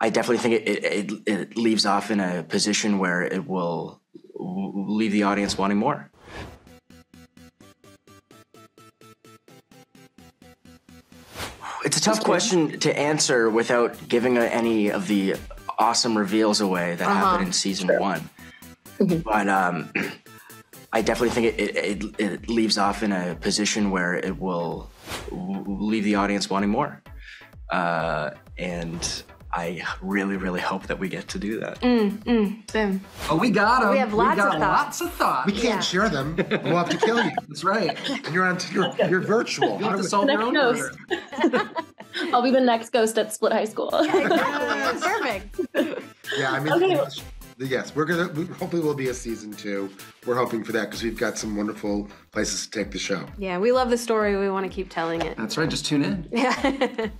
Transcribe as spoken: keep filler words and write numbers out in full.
I definitely think it, it, it, it leaves off in a position where it will leave the audience wanting more. It's a tough question to answer without giving any of the awesome reveals away that uh-huh. happened in season sure. one. Mm-hmm. But um, I definitely think it, it, it, it leaves off in a position where it will leave the audience wanting more. Uh, and I really, really hope that we get to do that. Mm, mm, boom. Oh, we got them. We have lots we got of thoughts. Lots of thoughts. We can't yeah. share them. We'll have to kill you. That's right. And you're on. You're, you're virtual. You have to solve your own murder. I'll be the next ghost at Split High School. Yes. Perfect. Yeah, I mean, okay. yes, we're gonna. We, hopefully, we'll be a season two. We're hoping for that because we've got some wonderful places to take the show. Yeah, we love the story. We want to keep telling it. That's right. Just tune in. Yeah.